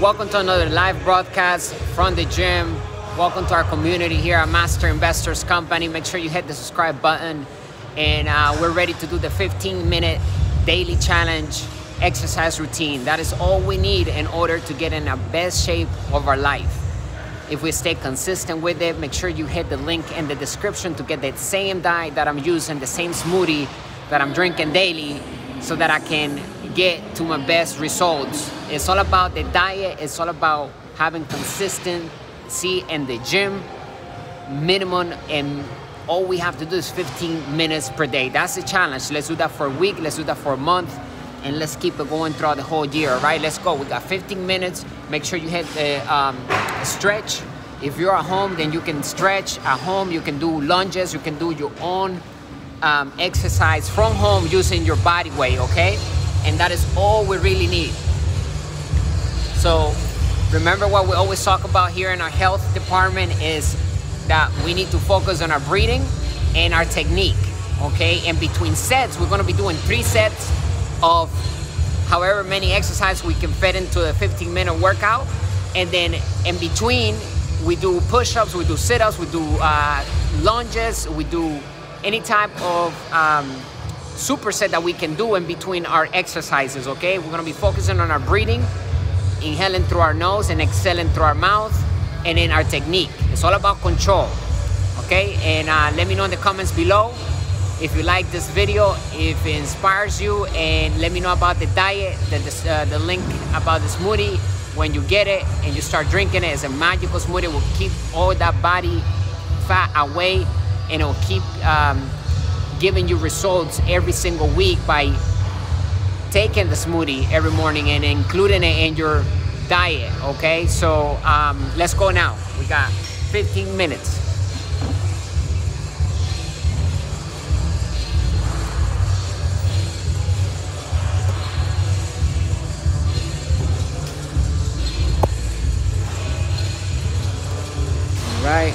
Welcome to another live broadcast from the gym. Welcome to our community here at Master Investors Company. Make sure you hit the subscribe button, and we're ready to do the 15-minute daily challenge exercise routine. That is all we need in order to get in the best shape of our life. If we stay consistent with it, make sure you hit the link in the description to get that same diet that I'm using, the same smoothie that I'm drinking daily, so that I can get to my best results. It's all about the diet. It's all about having consistency in the gym, minimum, and all we have to do is 15 minutes per day. That's the challenge. Let's do that for a week. Let's do that for a month. And let's keep it going throughout the whole year, right? Let's go. We got 15 minutes. Make sure you hit the stretch. If you're at home, then you can stretch at home. You can do lunges. You can do your own exercise from home using your body weight, okay? And that is all we really need. So remember what we always talk about here in our health department is that we need to focus on our breathing and our technique, okay? And between sets, we're gonna be doing 3 sets of however many exercises we can fit into a 15-minute workout. And then in between, we do push-ups, we do sit-ups, we do lunges, we do any type of superset that we can do in between our exercises, okay? We're gonna be focusing on our breathing, inhaling through our nose and exhaling through our mouth, and in our technique. It's all about control, okay? And let me know in the comments below if you like this video, if it inspires you, and let me know about the diet, the link about the smoothie. When you get it and you start drinking it, it's a magical smoothie. It will keep all that body fat away, and it will keep giving you results every single week by taking the smoothie every morning and including it in your diet, okay? So let's go now. We got 15 minutes. Right.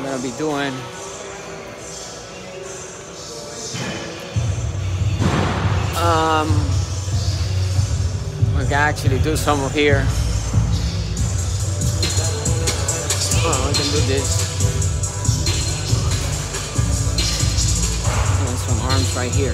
I'm gonna be doing we can actually do some of here. Oh, I can do this. Arms right here.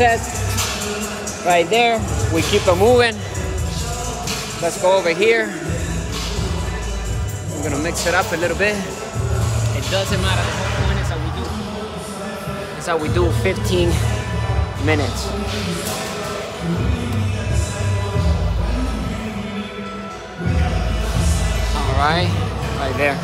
Sets right there. We keep it moving. Let's go over here. I'm gonna mix it up a little bit. It doesn't matter. The whole point is that we do 15 minutes. All right, right there.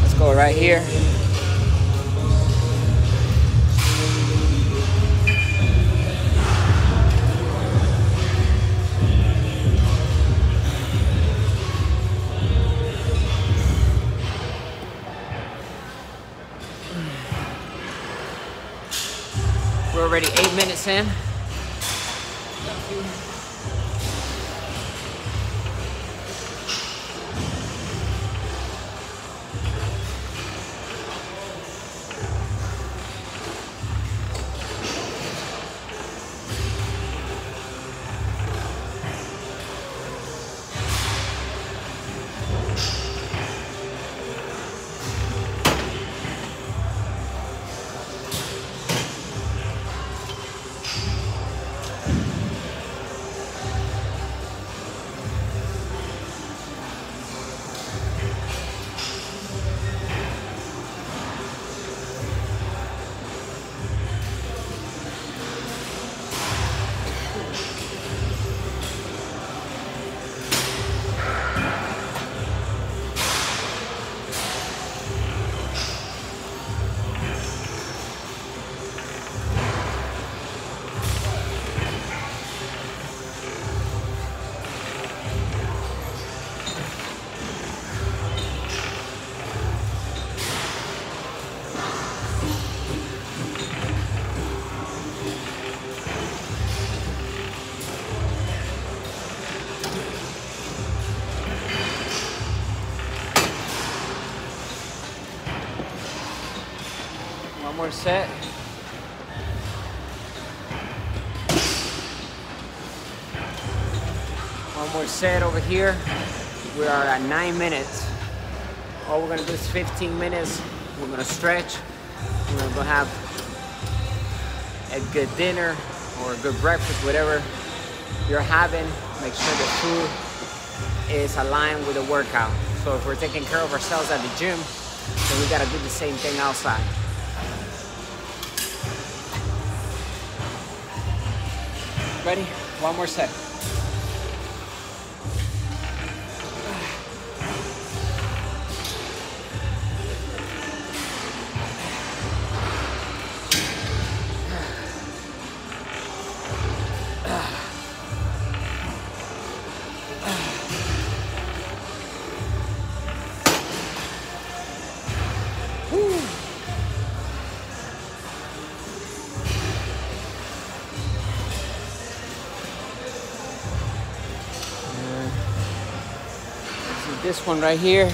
Let's go right here. We're already 8 minutes in. More set. One more set over here. We are at 9 minutes. All we're gonna do is 15 minutes. We're gonna stretch. We're gonna go have a good dinner or a good breakfast, whatever you're having. make sure the food is aligned with the workout. So if we're taking care of ourselves at the gym, then we gotta do the same thing outside. Ready? One more set. This one right here.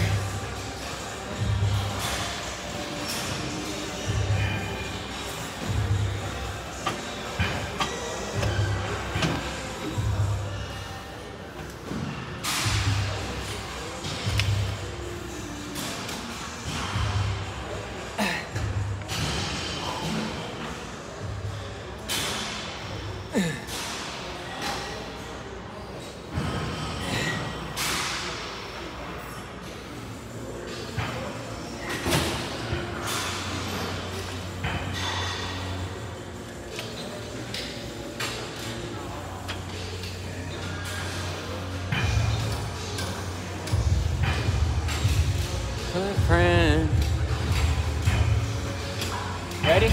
Friend. Ready?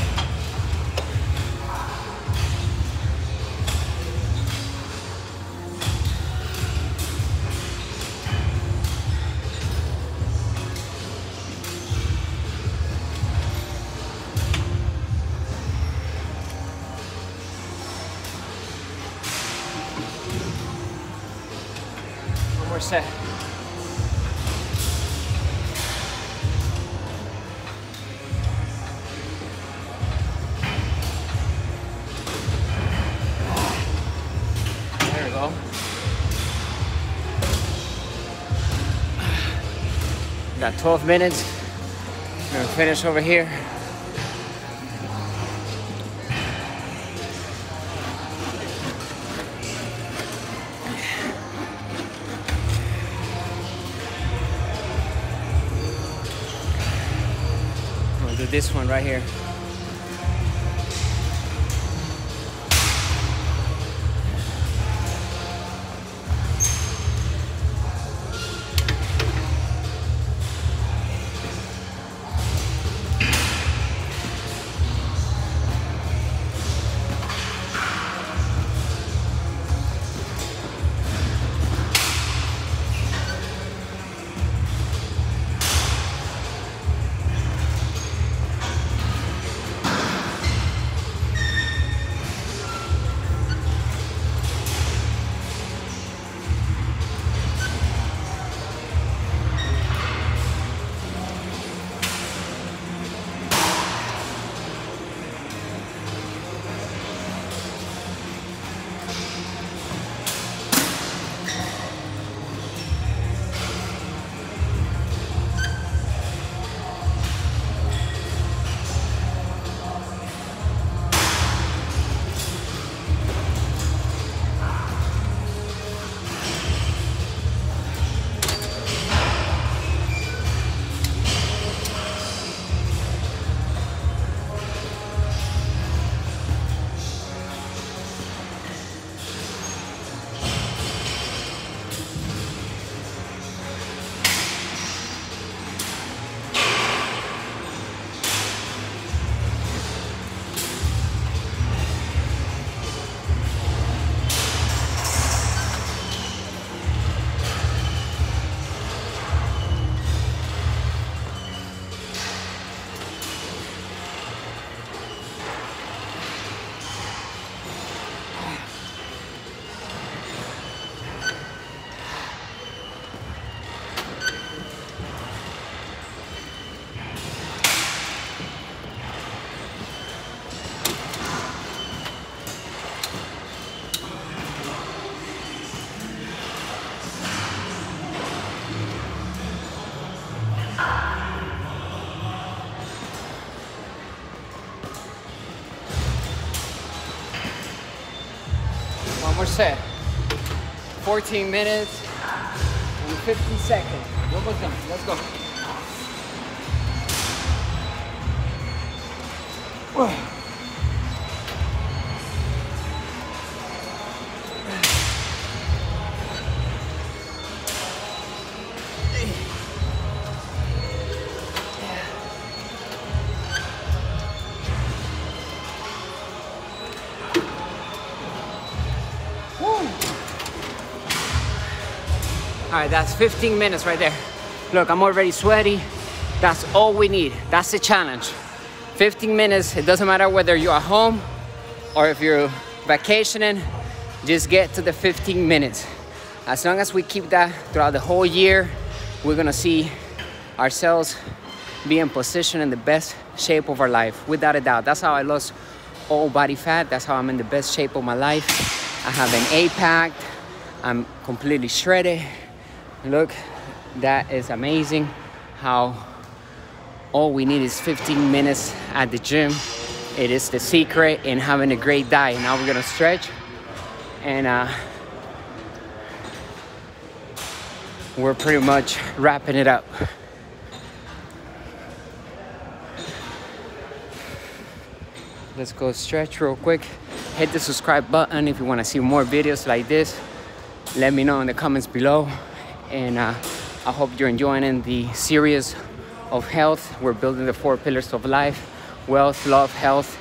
One more set. Got 12 minutes. We're gonna finish over here. We'll do this one right here. One more set. 14 minutes and 50 seconds. One more time. Let's go. Whoa. All right, that's 15 minutes right there. Look, I'm already sweaty. That's all we need. That's the challenge. 15 minutes, it doesn't matter whether you're at home or if you're vacationing, just get to the 15 minutes. As long as we keep that throughout the whole year, we're gonna see ourselves be in position in the best shape of our life, without a doubt. That's how I lost all body fat. That's how I'm in the best shape of my life. I have an eight-pack. I'm completely shredded. Look, that is amazing how all we need is 15 minutes at the gym. It is the secret in having a great diet. Now we're gonna stretch and we're pretty much wrapping it up. Let's go stretch real quick. Hit the subscribe button if you wanna see more videos like this. Let me know in the comments below. And I hope you're enjoying the series of health. We're building the 4 pillars of life: wealth, love, health,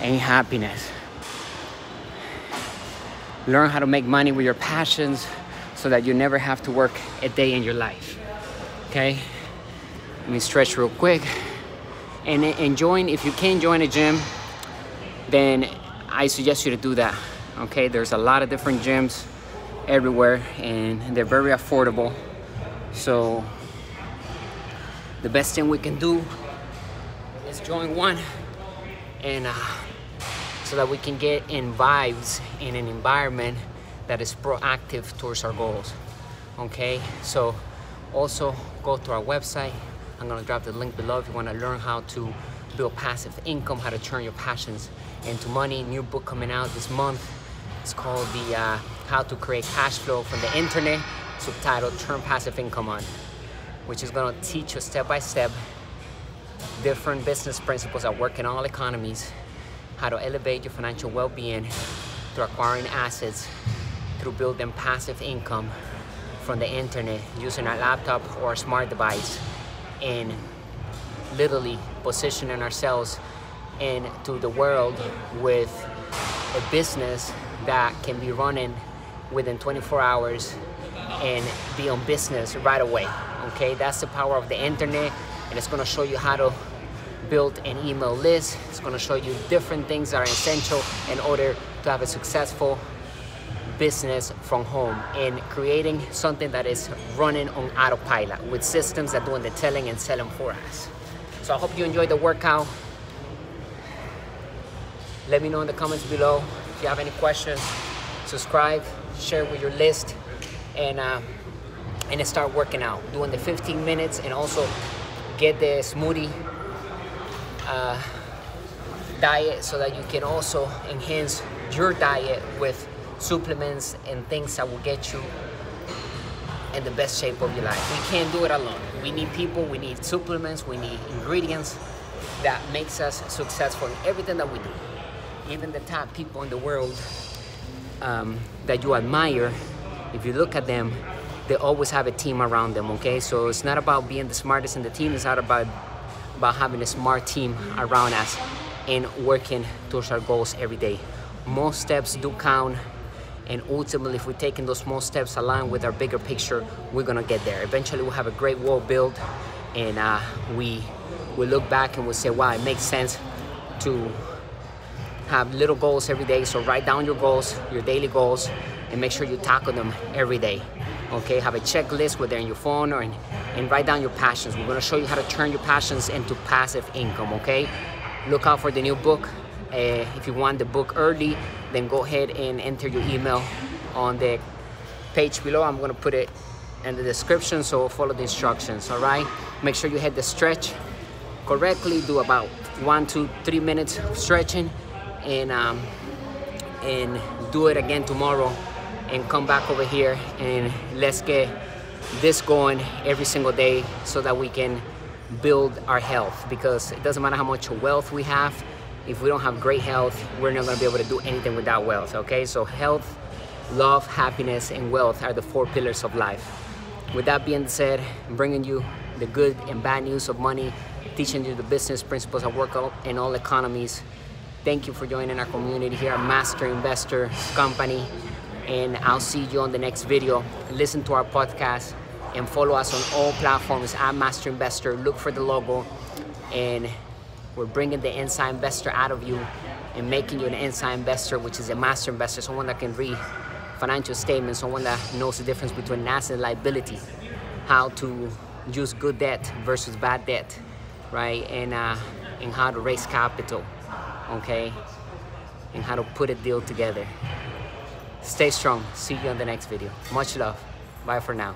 and happiness. Learn how to make money with your passions so that you never have to work a day in your life, okay? Let me stretch real quick. And join, if you can join a gym, then I suggest you to do that, okay? There's a lot of different gyms everywhere and they're very affordable. So the best thing we can do is join one, and so that we can get in vibes in an environment that is proactive towards our goals, okay? So also go to our website. I'm gonna drop the link below if you want to learn how to build passive income, how to turn your passions into money. New book coming out this month. It's called the How to Create Cash Flow from the Internet, subtitled Turn Passive Income On, which is gonna teach you step-by-step different business principles that work in all economies, how to elevate your financial well-being through acquiring assets, through building passive income from the internet using our laptop or a smart device, and literally positioning ourselves into the world with a business that can be running within 24 hours and be on business right away, okay? That's the power of the internet, and it's gonna show you how to build an email list. It's gonna show you different things that are essential in order to have a successful business from home, and creating something that is running on autopilot with systems that doing the telling and selling for us. So I hope you enjoyed the workout. Let me know in the comments below. If you have any questions, subscribe, share with your list, and start working out, doing the 15 minutes, and also get the smoothie diet so that you can also enhance your diet with supplements and things that will get you in the best shape of your life. We can't do it alone. We need people, we need supplements, we need ingredients that makes us successful in everything that we do. Even the top people in the world that you admire, if you look at them, they always have a team around them, okay? So it's not about being the smartest in the team, it's not about having a smart team around us and working towards our goals every day. Most steps do count, and ultimately if we're taking those small steps aligned with our bigger picture, we're gonna get there. Eventually we'll have a great wall built, and we look back and we'll say, wow, it makes sense to have little goals every day. So write down your goals, your daily goals, and make sure you tackle them every day, okay? Have a checklist, whether in your phone or and write down your passions. We're gonna show you how to turn your passions into passive income, okay? Look out for the new book. If you want the book early, then go ahead and enter your email on the page below. I'm gonna put it in the description, so follow the instructions, all right? Make sure you hit the stretch correctly. Do about 1 to 3 minutes of stretching, and do it again tomorrow, and come back over here, and let's get this going every single day so that we can build our health, because it doesn't matter how much wealth we have, if we don't have great health, we're not going to be able to do anything without wealth. Okay, so health, love, happiness, and wealth are the four pillars of life. With that being said, I'm bringing you the good and bad news of money, teaching you the business principles that work out in all economies. Thank you for joining our community here at Master Investors Company, and I'll see you on the next video. Listen to our podcast and follow us on all platforms at Master Investor. Look for the logo, and we're bringing the inside investor out of you and making you an inside investor, which is a master investor, someone that can read financial statements, someone that knows the difference between an asset and liability, how to use good debt versus bad debt, right? And how to raise capital, okay? And how to put a deal together. Stay strong. See you on the next video. Much love. Bye for now.